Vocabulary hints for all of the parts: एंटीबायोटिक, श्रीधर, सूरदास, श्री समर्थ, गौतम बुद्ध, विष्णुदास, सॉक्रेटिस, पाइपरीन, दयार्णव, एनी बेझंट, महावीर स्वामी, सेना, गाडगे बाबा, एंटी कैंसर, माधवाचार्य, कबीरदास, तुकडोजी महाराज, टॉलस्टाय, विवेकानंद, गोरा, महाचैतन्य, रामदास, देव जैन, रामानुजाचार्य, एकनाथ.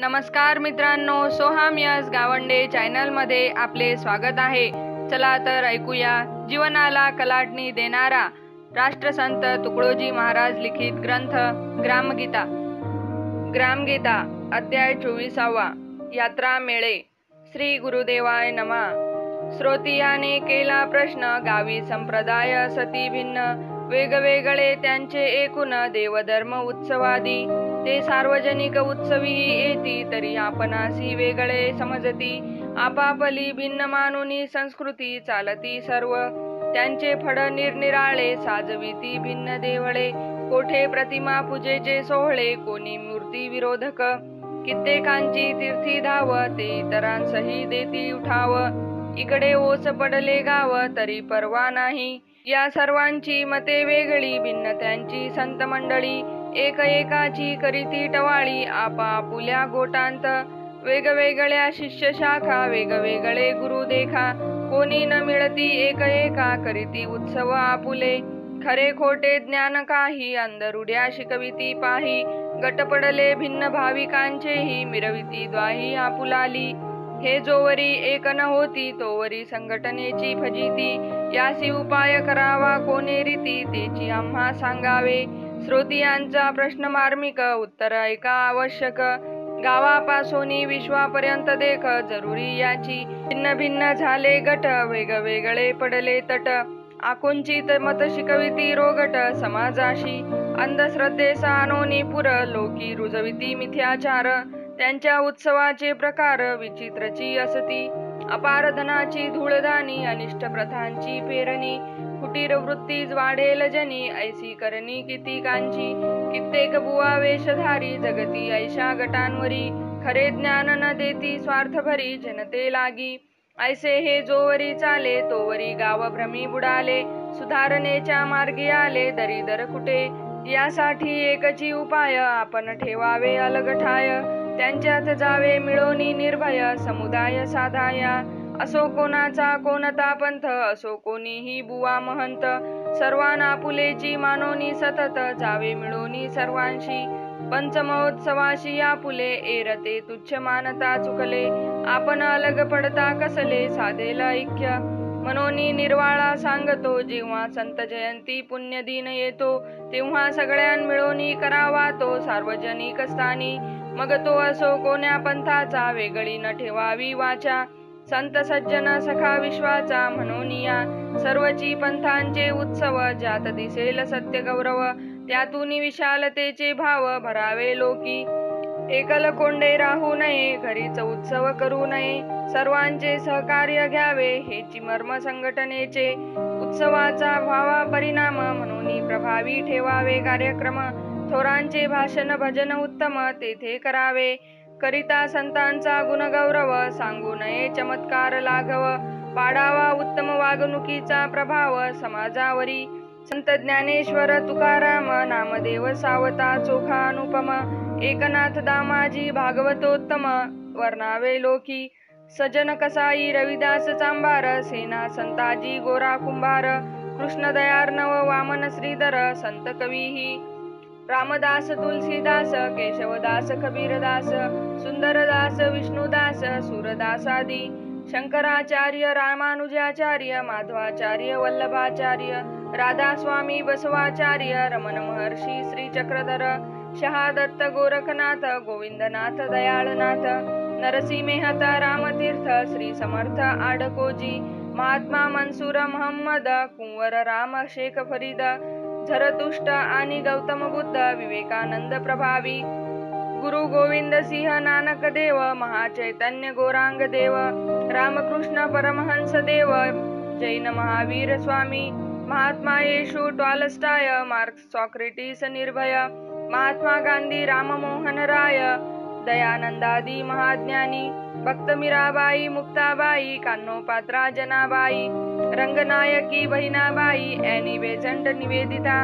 नमस्कार मित्रांनो, सोहम यस गावंडे चॅनलमध्ये आपले स्वागत आहे। चला तर ऐकूया जीवनाला कलाटणी देणारा राष्ट्रसंत तुकड़ोजी महाराज लिखित ग्रंथ ग्रामगीता। ग्रामगीता अध्याय 24वा, यात्रा मेळे। श्री गुरुदेवाय नमः। श्रोतियाने केला प्रश्न गावी संप्रदाय सती भिन्न, वेगवेगळे त्यांचे एकूण देवधर्म उत्सवादी। ते सार्वजनिक उत्सवी येती तरी आपणासी वेगळे समजती, आपापली भिन्न मानुनी संस्कृती चालती सर्व। त्यांचे फड निरनिराळे साजविती भिन्न देवळे, कोठे प्रतिमा पूजेचे सोहळे कोणी मूर्ती विरोधक। कित्येकांची तीर्थी धाव ते इतरांसही देती उठाव, इकडे ओस पडले गाव तरी परवा नाही। या सर्वांची मते वेगळी भिन्न त्यांची संत मंडळी, एक एकाची करीती टवाळी आपापुल्या गोटांत। वेगवेगळ्या शिष्य शाखा वेगवेगळे गुरु देखा, कोणी न मिळती एक एका करीती उत्सव आपुले। खरे खोटे ज्ञान काही अंधरुड्या शिकविती पाही, गट पडले भिन्न भाविकांचेही मिरविती द्वाही आपुलाली। हे जोवरी एक न होती तोवरी संघटनेची फजिती, यासी उपाय करावा कोणे रीती तेची आम्हा सांगावे। श्रोतियांचा प्रश्न मार्मिक उत्तर ऐका आवश्यक, गावापासून विश्वापर्यंत देख जरुरी याची। भिन्न भिन्न झाले गट वेगवेगळे पडले तट, आकुंचित मत शिकविती रोगट समाजाशी। अंधश्रद्धेचा अनोनी पुर लोकी रुजविती मिथ्याचार, त्यांच्या उत्सवाचे प्रकार विचित्रची असती। अपारधनाची धूळधानी अनिष्ट प्रथांची पेरणी, कुटीर वृत्तीज वाढेल जनी ऐसी करणी किती कांची। कित्येक बुवा वेशधारी जगती ऐशा गटांवरी, खरे ज्ञान न देती स्वार्थभरी जनते लागी। ऐसे हे जोवरी चाले तोवरी गाव भ्रमी बुडाले, सुधारणेच्या मार्गी आले दरीदर कुठे। यासाठी एकची उपाय आपण ठेवावे अलगठाय, त्यांच्यात जावे मिळोनी निर्भय समुदाय साधाया। असो कोणाचा कोणता पंथ असो कोणीही बुवा महंत, सर्वांना आपुलेची मानोनी सतत जावे मिळोनी सर्वांशी। पंचमहोत्सवाशी आपुले एरते तुच्छ मानता चुकले, आपण अलग पडता कसले साधेल ऐक्य। मनोनी निर्वाळा सांगतो जेव्हा संत जयंती पुण्य दिन येतो, तेव्हा सगळ्यां मिळोनी करावा तो सार्वजनिक स्थानी। मग तो असो कोण्या पंथाचा वेगळी न ठेवावी वाचा, संत सज्जन सखा विश्वाचा म्हणोनिया। सर्वची पंथांचे उत्सव ज्यात दिसेल सत्य गौरव, त्यातून विशालतेचे भाव भरावे लोकी। एकल कोंडे राहू नये घरीच उत्सव करू नये, सर्वांचे सहकार्य घ्यावे हेची मर्म संघटनेचे। उत्सवाचा व्हावा परिणाम म्हणून प्रभावी ठेवावे कार्यक्रम, थोरांचे भाषण भजन उत्तम तेथे करावे। करिता संतांचा गुणगौरव सांगू नये चमत्कार लाघव, पाडावा उत्तम वागणुकीचा प्रभाव समाजावरी। संत ज्ञानेश्वर तुकाराम नामदेव सावता चोखा अनुपम, एकनाथ दामाजी भागवतोत्तम वर्णावे लोकी। सजन कसाई रविदास सांबर, सेना संताजी गोरा कुंभार, कृष्ण दयार्णव वामन श्रीधर संत कवीही। रामदास तुलसीदास केशवदास कबीरदास, सुंदरदास विष्णुदास सूरदास आदि शंकराचार्य रामानुजाचार्य, माधवाचार्य वल्लभाचार्य, राधास्वामी बसवाचार्य, रमण महर्षि श्री चक्रधर, शहादत्त गोरखनाथ गोविंदनाथ दयाळनाथ, नरसी मेहता रामतीर्थ श्री समर्थ आडकोजी, महात्मा मंसूर मोहम्मद कुंवर राम शेख फरीद, झरतुष्ट आणि गौतम बुद्ध विवेकानंद प्रभावी, गुरु गोविंद सिंह नानक देव महाचैतन्य गोरांग देव, रामकृष्ण परमहंस देव जैन महावीर स्वामी, महात्मा येशू टॉलस्टाय मार्क्स सॉक्रेटिस निर्भय, महात्मा गांधी राममोहन राय दयानंदादी महाज्ञानी, भक्त मीराबाई मुक्ताबाई कान्होपात्रा जनाबाई, रंगनायकी बहिणाबाई, एनी बेझंट निवेदिता।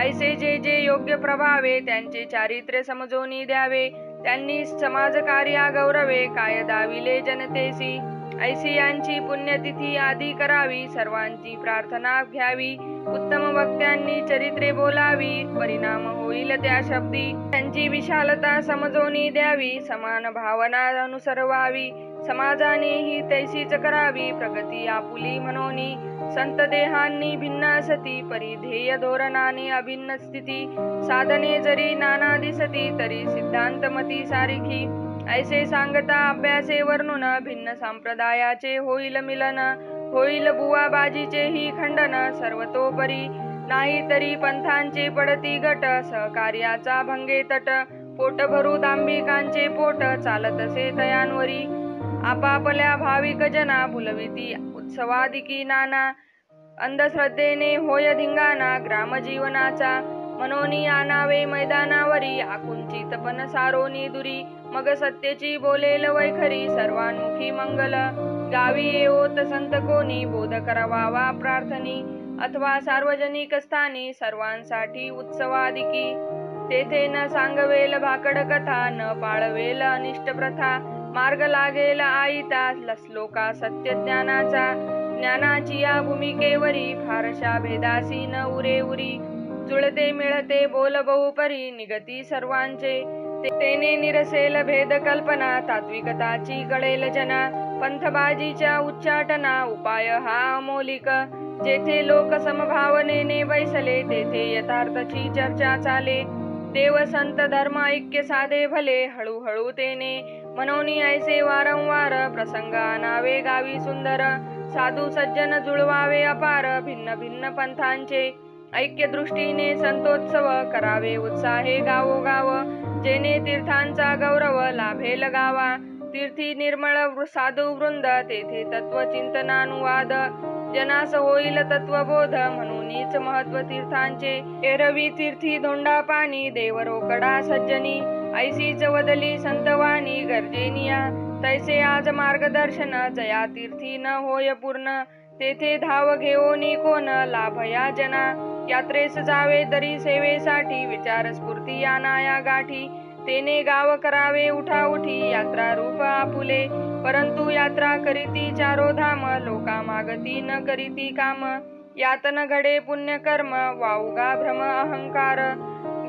ऐसे जे जे योग्य प्रभावे त्यांचे चारित्र्य समजोनी द्यावे, त्यांनी समाजकार्या गौरवे काय दाविले जनतेसी। ऐसियांची पुण्यतिथी आदी करावी, सर्वांची प्रार्थना घ्यावी, उत्तम वक्त्यांनी चरित्रे बोलावी, परिणाम होईल त्या शब्दी, त्यांची विशालता समजोनी द्यावी, समान भावना अनुसरवावी, समाजानेही तैसीच करावी, प्रगती आपुली मनोनी, संत देहांनी भिन्ना सती, परिधेय धोरणाने अभिन्न स्थिती, साधने जरी नाना दिसती, तरी सिद्धांत मती सारिखी, ऐसे सांगता अभ्यासे वर्णन, भिन्न संप्रदायाचे होईल मिलन, होईल बुवाबाजीचे ही खंडन, सर्वतोपरी नाही तरी पंथांचे पडती गट, सहकार्याचा भंगे तट, पोट भरू दांभिकांचे पोट, चालतसे तयांवरी आपापल्या भाविक जना, भुलविती उत्सवादिकी नाना, अंधश्रद्धेने होय धिंगाणा, ग्रामजीवनाचा मनोनी आणावे मैदानावरी, आकुंचित पण सारोनी दुरी, मग सत्यची बोलेल वैखरी, सर्वांमुखी मंगल गावी येवोत संत कोणी, बोध करवावा प्रार्थनी अथवा सार्वजनिक स्थानी, सर्वांसाठी उत्सवादिकी तेथे, न सांगवेल भाकड कथा, न पाळवेल अनिष्ट प्रथा, मार्ग लागेल आईता लसलोका सत्य ज्ञानाचा, ज्ञानाची या भूमिकेवरी फारशा भेदासी न उरे उरी, जुळते मिळते बोल बहुपरी, निगती सर्वांचे तेने निरसेल भेद कल्पना, तात्विकताची कळेल जना, पंथबाजीच्या उच्चाटना, उपाय हा अमौलिक, जेथे लोक समभावनेने बैसले, तेथे यथार्थची चर्चा चाले, देव संत धर्म ऐक्य साधे भले, हळूहळू तेने मनोनी ऐसे वारंवार, प्रसंग आणावे गावी सुंदर, साधू सज्जन जुळवावे अपार, भिन्न भिन्न पंथांचे ऐक्य दृष्टीने संतोत्सव, करावे उत्साहे गावोगाव, जेने तीर्थांचा गौरव लाभेल गावा, तीर्थी निर्मळ साधू वृंद, तेथे तत्व चिंतनानुवाद, जनास होईल तत्वबोध, म्हणूनच महत्व तीर्थांचे, एरवी तीर्थी धोंडा पाणी, देवरोकडा सज्जनी, ऐसी चवदली संतवाणी, गर्जेनिया तैसे आज मार्गदर्शन, जया तीर्थी न होय पूर्ण, तेथे धाव घेऊनी कोण, लाभया जना, यात्रेस जावे तरी सेवेसाठी, विचार स्फूर्ती आणाया गाठी, तेने गाव करावे उठाउठी, यात्रा रूप आपुले, परंतु यात्रा करीती चारो धाम, लोका मागती न करीती काम, यातन घडे पुण्य कर्म, वाऊगा भ्रम अहंकार,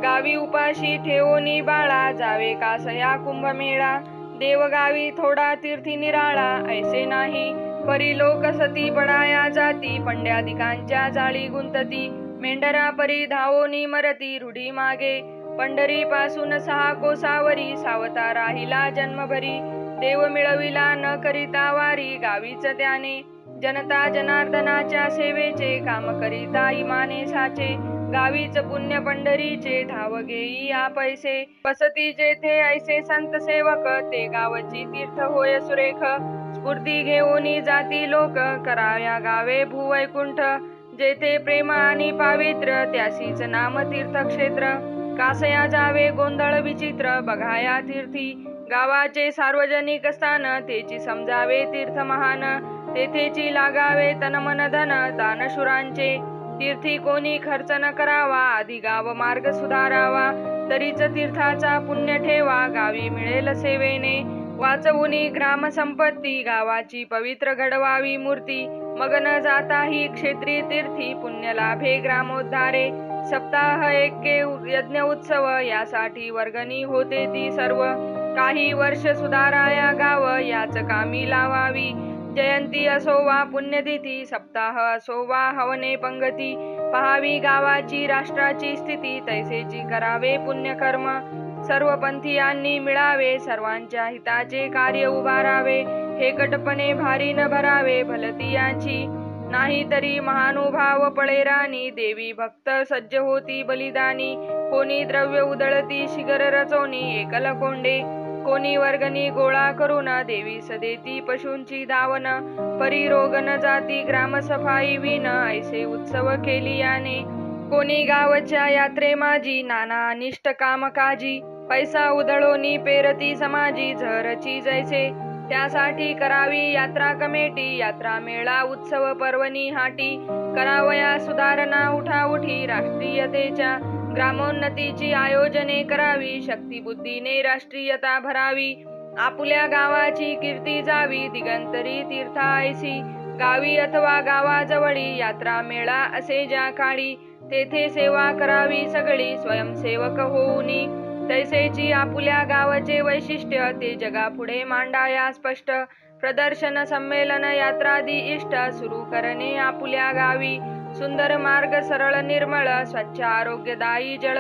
गावी उपाशी ठेवोनी बाळा, जावे कासया कुंभमेळा, देवगावी थोडा तीर्थी निराळा, ऐसे नाही परी लोक सती बडाया जाती, पंड्यादिकांच्या जाळी गुंतती, मेंढरा परी धावोनी मरती, रुढी मागे पंढरी पासून 6 कोसावरी, सावता राहिला जन्मभरी, देव मिळविला न करिता वारी, गावीच त्याने जनता जनार्दनाच्या सेवेचे, काम करिता इमाने साचे, गावीच पुण्य पंढरीचे, धाव घेई या पैसे, वसती जेथे ऐसे संत सेवक, ते गावची तीर्थ होय सुरेख, स्फूर्ती घेऊनी जाती लोक, कराव्या गावे भुवैकुंठ, जेथे प्रेम आणि पावित्र्य, त्यासीच नाम तीर्थक्षेत्र, कासया जावे गोंधळ विचित्र, बघाया तीर्थी गावाचे सार्वजनिक स्थान, तेची समजावे तीर्थ महान, तेथेची लागावे तन मन धन, दानशुरांचे तीर्थी कोणी खर्च न करावा, आधी गाव मार्ग सुधारावा, तरीच तीर्थाचा पुण्य ठेवा, गावी मिळेल सेवेने वाचवुनी ग्राम संपत्ती, गावाची पवित्र घडवावी मूर्ती, मग न जाता ही क्षेत्री तीर्थी, पुण्य लाभे ग्रामोद्धारे, सप्ताह एके यज्ञ उत्सव, यासाठी वर्गणी होते ती सर्व, काही वर्ष सुधाराया गाव, याच कामी लावावी, जयंती असो वा पुण्यतिथी, सप्ताह असो वा हवने पंगती, पहावी गावाची राष्ट्राची स्थिती, तैसेची करावे पुण्यकर्म, सर्व पंथीयांनी मिळावे, सर्वांच्या हिताचे कार्य उभारावे, हेकटपणे भारी न भरावे, भलतीयांची नाही तरी महानुभाव पळे राणी, देवी भक्त सज्ज होती बलिदानी, कोणी द्रव्य उधळती शिगर रचोनी, एकल कोंडे कोणी वर्गणी गोळा करून, देवी सदेती पशूंची दावन, परी रोग न जाती ग्रामसफाई विन, ऐसे उत्सव केली याने, कोणी गावच्या यात्रे माझी, नाना अनिष्ट कामकाजी, पैसा उधळोनी पेरती समाजी, झरची जैसे त्यासाठी करावी यात्रा कमेटी, यात्रा मेळा उत्सव पर्वणी हाटी, करावया सुधारणा उठाउठी, राष्ट्रीयतेच्या ग्रामोन्नतीची आयोजने करावी, शक्तिबुद्धीने राष्ट्रीयता भरावी, आपुल्या गावाची कीर्ती जावी दिगंतरी तीर्थायसी, गावी अथवा गावाजवळी यात्रा मेळा असे ज्या काळी, तेथे सेवा करावी सगळी स्वयंसेवक होऊनी, तैसेची आपुल्या गावाचे वैशिष्ट्य ते जगापुढे मांडाया स्पष्ट, प्रदर्शन संमेलन यात्रादी इष्ट सुरू करणे आपुल्या गावी, सुंदर मार्ग सरळ निर्मळ स्वच्छ आरोग्यदायी जळ,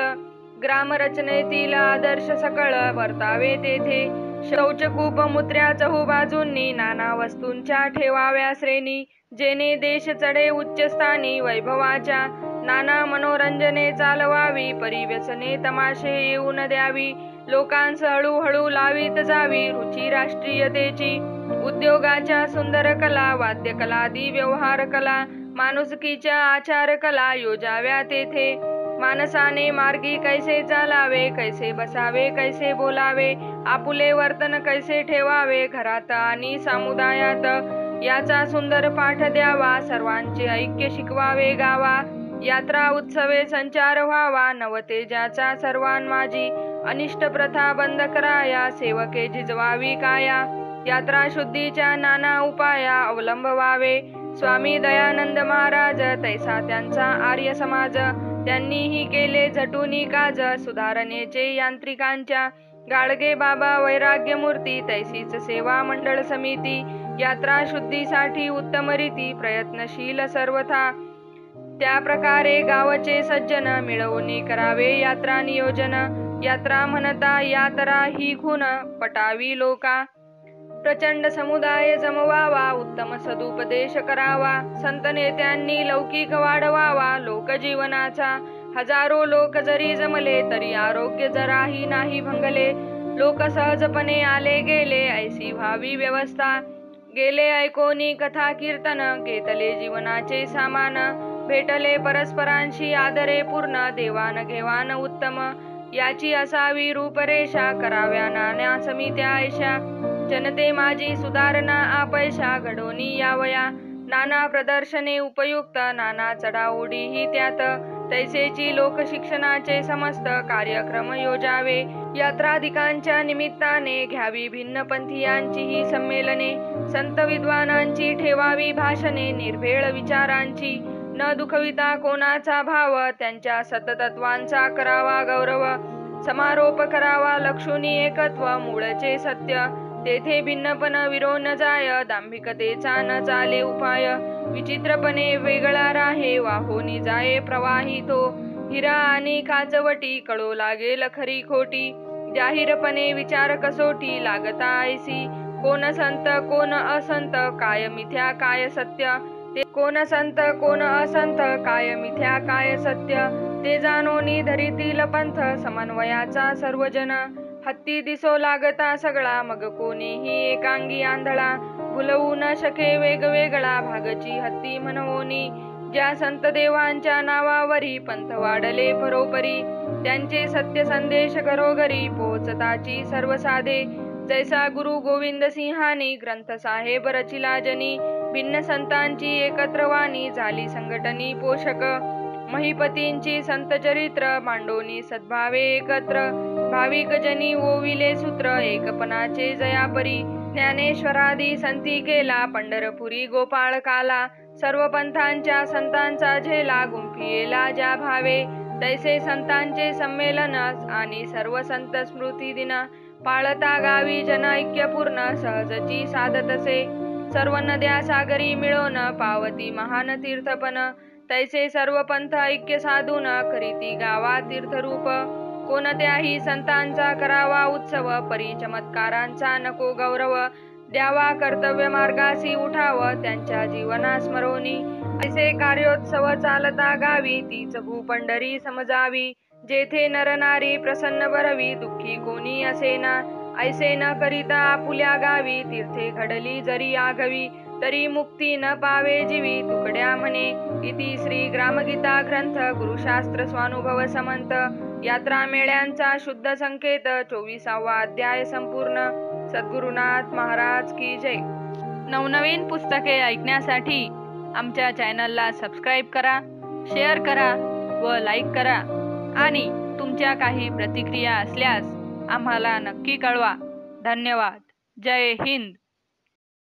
ग्रामरचनेतील आदर्श सकळ वर्तावे तेथे, शौचकूप मुत्र्या चहूबाजूंनी नाना वस्तूंच्या ठेवाव्या श्रेणी, जेणे देश चढे उच्चस्थानी वैभवाच्या, नाना मनोरंजने चालवावी परिव्यसने तमाशे येऊन द्यावी, लोकांस हळूहळू लावित जावी रुची राष्ट्रीयतेची, उद्योगाच्या सुंदर कला वाद्यकलादी व्यवहार कला माणुसकीच्या आचार कला योजाव्या तेथे, माणसाने मार्गी कैसे चालावे कैसे बसावे कैसे बोलावे आपुले वर्तन कैसे ठेवावे घरात आणि समुदायात, याचा सुंदर पाठ द्यावा सर्वांचे ऐक्य शिकवावे गावा, यात्रा उत्सवे संचार व्हावा नवतेजाचा सर्वांमाजी, अनिष्ट प्रथा बंद कराया सेवके झिजवावी काया, यात्रा शुद्धीच्या नाना उपाया अवलंबवावे, स्वामी दयानंद महाराज तैसा त्यांचा आर्य समाज, त्यांनीही केले झटूनी काज सुधारणेचे यांत्रिकांच्या, गाडगे बाबा वैराग्य मूर्ती तैसीच सेवा मंडळ समिती, यात्रा शुद्धीसाठी उत्तम रीती प्रयत्नशील सर्वथा, त्या प्रकारे गावचे सज्जन मिळवणी करावे यात्रा नियोजन, यात्रा म्हणता यात्रा ही गुण पटावी लोका, प्रचंड समुदाय जमवावा उत्तम सदुपदेश करावा, संत नेत्यांनी लौकिक वाढवावा लोकजीवनाचा, हजारो लोक जरी जमले तरी आरोग्य जराही नाही भंगले, लोक सहजपणे आले गेले ऐसी व्हावी व्यवस्था, गेले ऐकोनी कथा कीर्तन घेतले जीवनाचे सामान, भेटले परस्परांशी आदरे पूर्ण देवाण घेवाण उत्तम, याची असावी रूपरेषा कराव्या नाना समित्या ऐशा, जनते माझी सुधारणा आपैशा घडोनी यावया, नाना प्रदर्शने उपयुक्त नाना चढाओढी ही त्यात, तैसेची लोकशिक्षणाचे समस्त कार्यक्रम योजावे, यात्राधिकांच्या निमित्ताने घ्यावी भिन्न पंथीयांची ही संमेलने, संत विद्वानांची ठेवावी भाषणे निर्भेळ विचारांची, न दुखविता कोणाचा भाव त्यांच्या सततत्वांचा करावा गौरव, समारोप करावा लक्षुनी एकत्व मूळचे सत्य, तेथे भिन्नपण विरोन जाय दांभिकतेचा न चाले उपाय, विचित्रपणे वेगळा राहे वाहोनी जाये प्रवाहितो, हिरा आणि काचवटी कळो लागेल खरी खोटी, जाहीरपणे विचार कसोटी लागता ऐसी, कोण संत कोण असंत काय मिथ्या काय सत्य, ते कोण संत कोण असंत काय मिथ्या काय सत्य, ते जाणोनी धरीतील पंथ समन्वयाचा सर्वजन, हत्ती दिसो लागता सगळा मग कोणीही एकांगी आंधळा, भुलवू न शके वेगवेगळा भागची हत्ती म्हणवोनी, ज्या संत देवांच्या नावावरी पंथ वाढले भरोपरी, त्यांचे सत्य संदेश घरोघरी पोहोचताची सर्वसाधे, जैसा गुरु गोविंद सिंहानी ग्रंथ साहेब रचिला जनी, भिन्न संतांची एकत्र वाणी झाली संघटनी पोषक, महिपतींची संत चरित्र मांडोनी सद्भावे एकत्र, भाविक जनी ओविले सूत्र एकपणाचे जयापरी, ज्ञानेश्वरादी संती केला पंढरपुरी गोपाळ काला, सर्व पंथांच्या संतांचा झेला गुंफियेला ज्या भावे, तैसे संतांचे संमेलन आणि सर्व संत स्मृती दिना, पाळता गावी जनैक्यपूर्ण सहजची साधतसे, सर्व नद्या सागरी मिळोन पावती महान तीर्थपण, तैसे सर्व पंथ ऐक्य साधून करीती गावा तीर्थरूप, कोणत्याही संतांचा करावा उत्सव परी चमत्कारांचा नको गौरव, द्यावा कर्तव्य मार्गाशी उठावं त्यांच्या जीवना स्मरोनी, ऐसे कार्योत्सव चालता गावी तीच भूपंढरी समजावी, जेथे नरनारी प्रसन्न भरवी दुःखी कोणी असेना, ऐसे न करिता आपुल्या गावी तीर्थे घडली जरी आघवी, तरी मुक्ती न पावे जीवी तुकड्या म्हणे, इति श्री ग्रामगीता ग्रंथ गुरुशास्त्र स्वानुभव समंत, यात्रा मेळ्यांचा शुद्ध संकेत 24वा अध्याय संपूर्ण। सद्गुरुनाथ महाराज की जय। नवनवीन पुस्तके ऐकण्यासाठी आमच्या चॅनलला सबस्क्राईब करा, शेअर करा व लाईक करा, आणि तुमच्या काही प्रतिक्रिया असल्यास आम्हाला नक्की कळवा। धन्यवाद। जय हिंद।